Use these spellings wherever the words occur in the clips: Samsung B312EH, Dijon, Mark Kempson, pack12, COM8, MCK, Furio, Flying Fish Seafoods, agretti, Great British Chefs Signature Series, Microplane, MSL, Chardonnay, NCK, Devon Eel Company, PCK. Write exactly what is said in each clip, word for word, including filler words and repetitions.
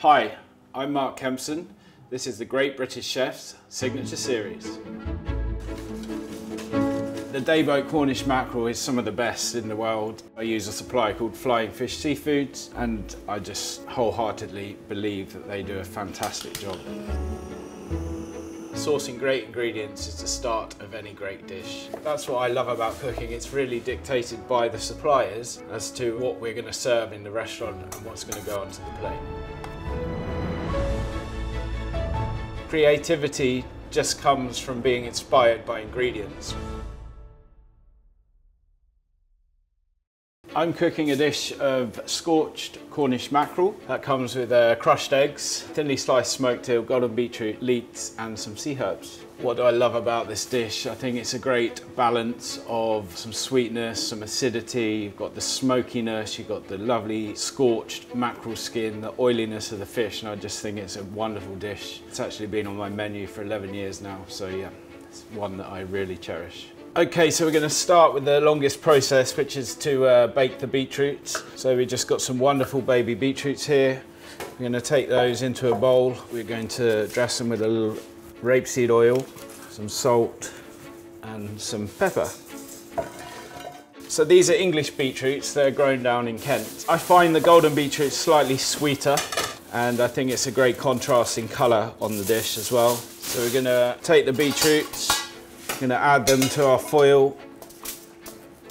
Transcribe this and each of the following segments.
Hi, I'm Mark Kempson. This is the Great British Chefs Signature Series. The Day-Boat Cornish mackerel is some of the best in the world. I use a supplier called Flying Fish Seafoods, and I just wholeheartedly believe that they do a fantastic job. Sourcing great ingredients is the start of any great dish. That's what I love about cooking. It's really dictated by the suppliers as to what we're going to serve in the restaurant and what's going to go onto the plate. Creativity just comes from being inspired by ingredients. I'm cooking a dish of scorched Cornish mackerel that comes with uh, crushed eggs, thinly sliced smoked eel, golden beetroot, leeks and some sea herbs. What do I love about this dish? I think it's a great balance of some sweetness, some acidity, you've got the smokiness, you've got the lovely scorched mackerel skin, the oiliness of the fish, and I just think it's a wonderful dish. It's actually been on my menu for eleven years now, so yeah, it's one that I really cherish. Okay, so we're going to start with the longest process, which is to uh, bake the beetroots. So we've just got some wonderful baby beetroots here. We're going to take those into a bowl. We're going to dress them with a little rapeseed oil, some salt and some pepper. So these are English beetroots. They're grown down in Kent. I find the golden beetroots slightly sweeter, and I think it's a great contrast in colour on the dish as well. So we're going to take the beetroots, going to add them to our foil,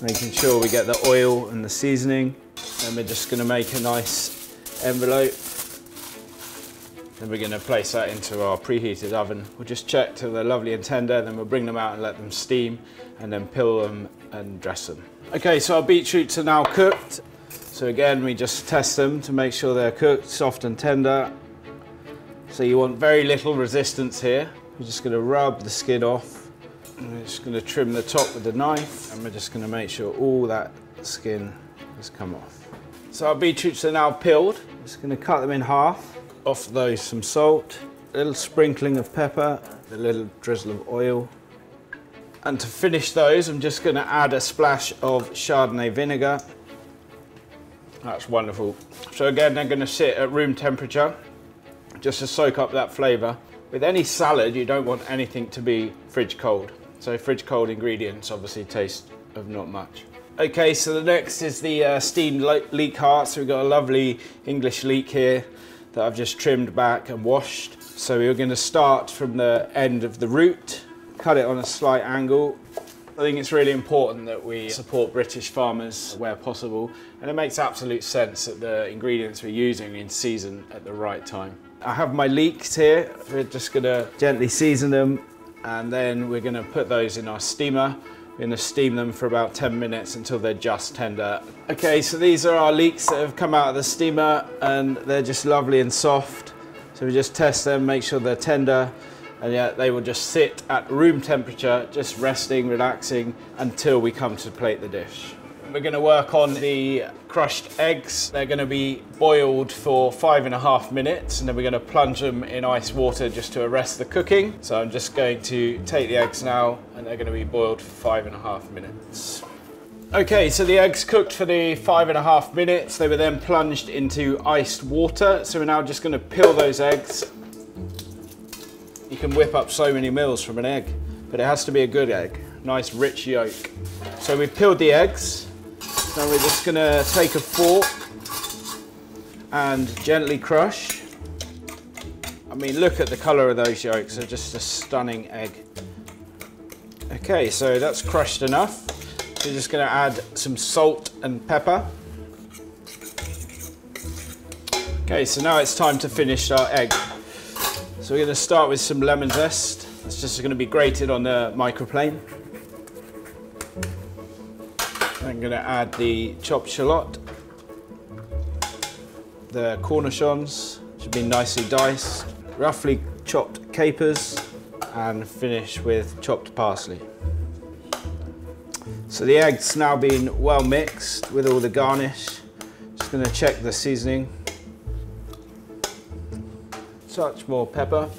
making sure we get the oil and the seasoning. Then we're just going to make a nice envelope. Then we're going to place that into our preheated oven. We'll just check till they're lovely and tender, then we'll bring them out and let them steam, and then peel them and dress them. Okay, so our beetroots are now cooked. So again, we just test them to make sure they're cooked, soft and tender. So you want very little resistance here. We're just going to rub the skin off. We're just going to trim the top with the knife, and we're just going to make sure all that skin has come off. So our beetroots are now peeled. I'm just going to cut them in half. Off those some salt, a little sprinkling of pepper, a little drizzle of oil. And to finish those, I'm just going to add a splash of Chardonnay vinegar. That's wonderful. So again, they're going to sit at room temperature just to soak up that flavour. With any salad, you don't want anything to be fridge cold. So fridge cold ingredients obviously taste of not much. Okay, so the next is the uh, steamed le leek heart. So we've got a lovely English leek here that I've just trimmed back and washed. So we're going to start from the end of the root, cut it on a slight angle. I think it's really important that we support British farmers where possible, and it makes absolute sense that the ingredients we're using are in season at the right time. I have my leeks here. We're just going to gently season them, and then we're going to put those in our steamer. We're going to steam them for about ten minutes until they're just tender. Okay, so these are our leeks that have come out of the steamer, and they're just lovely and soft. So we just test them, make sure they're tender, and yeah, they will just sit at room temperature, just resting, relaxing, until we come to plate the dish. We're going to work on the crushed eggs. They're going to be boiled for five and a half minutes, and then we're going to plunge them in ice water just to arrest the cooking. So I'm just going to take the eggs now, and they're going to be boiled for five and a half minutes. Okay, so the eggs cooked for the five and a half minutes. They were then plunged into iced water. So we're now just going to peel those eggs. You can whip up so many meals from an egg, but it has to be a good egg. Nice rich yolk. So we've peeled the eggs. Now we're just going to take a fork and gently crush. I mean, look at the colour of those yolks, they're just a stunning egg. Okay, so that's crushed enough. We're just going to add some salt and pepper. Okay, so now it's time to finish our egg. So we're going to start with some lemon zest. It's just going to be grated on the microplane. I'm going to add the chopped shallot, the cornichons, which have been nicely diced, roughly chopped capers, and finish with chopped parsley. So the egg's now been well mixed with all the garnish. Just going to check the seasoning. Touch more pepper.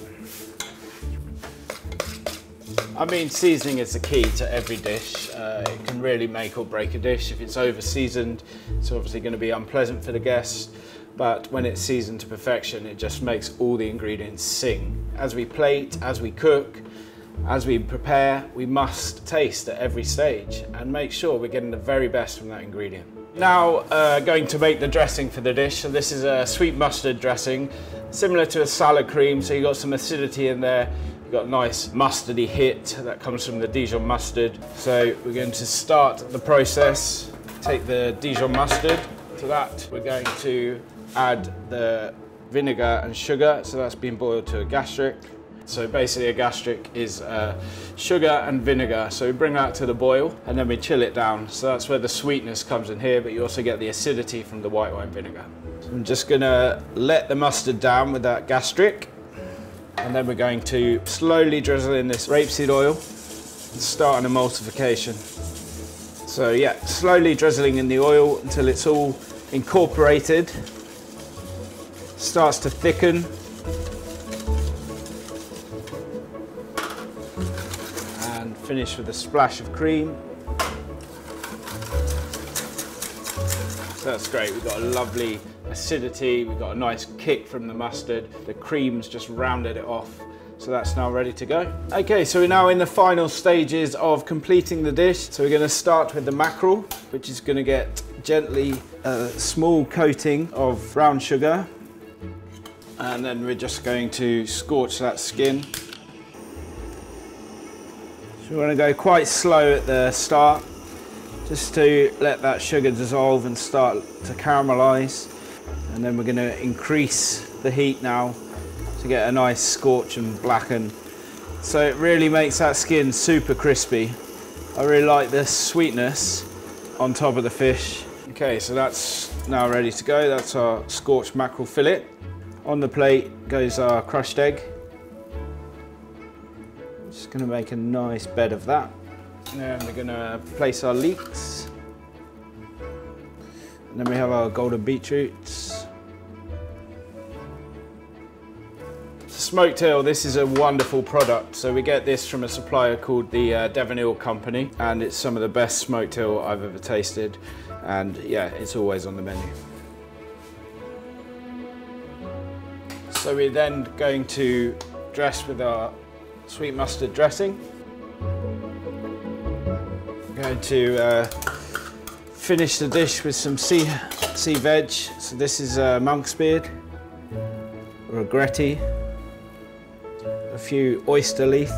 I mean, seasoning is the key to every dish. Uh, it can really make or break a dish. If it's over seasoned, it's obviously going to be unpleasant for the guests. but when it's seasoned to perfection, it just makes all the ingredients sing. As we plate, as we cook, as we prepare, we must taste at every stage and make sure we're getting the very best from that ingredient. Now uh, going to make the dressing for the dish. So this is a sweet mustard dressing, similar to a salad cream, so you've got some acidity in there, you've got a nice mustardy hit that comes from the Dijon mustard. So we're going to start the process, take the Dijon mustard. To that we're going to add the vinegar and sugar, so that's been boiled to a gastric. So basically a gastric is uh, sugar and vinegar. So we bring that to the boil and then we chill it down. So that's where the sweetness comes in here, but you also get the acidity from the white wine vinegar. So I'm just gonna let the mustard down with that gastric. And then we're going to slowly drizzle in this rapeseed oil and start an emulsification. So yeah, slowly drizzling in the oil until it's all incorporated. Starts to thicken. Finish with a splash of cream. So that's great, we've got a lovely acidity, we've got a nice kick from the mustard, the cream's just rounded it off, so that's now ready to go. Okay, so we're now in the final stages of completing the dish. So we're going to start with the mackerel, which is going to get gently a small coating of brown sugar, and then we're just going to scorch that skin. We want to go quite slow at the start, just to let that sugar dissolve and start to caramelize. And then we're going to increase the heat now to get a nice scorch and blacken. So it really makes that skin super crispy. I really like the sweetness on top of the fish. Okay, so that's now ready to go. That's our scorched mackerel fillet. On the plate goes our crushed egg. Just going to make a nice bed of that. And we're going to place our leeks. And then we have our golden beetroots. Smoked eel, this is a wonderful product. So we get this from a supplier called the uh, Devon Eel Company, and it's some of the best smoked eel I've ever tasted. And yeah, it's always on the menu. So we're then going to dress with our sweet mustard dressing. I'm going to uh, finish the dish with some sea, sea veg. So this is a monk's beard, or agretti, a few oyster leaf.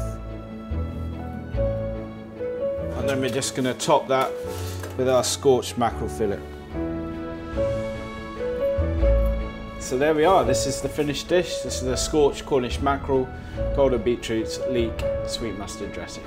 And then we're just gonna top that with our scorched mackerel fillet. So there we are, this is the finished dish. This is the scorched Cornish mackerel, golden beetroots, leek, sweet mustard dressing.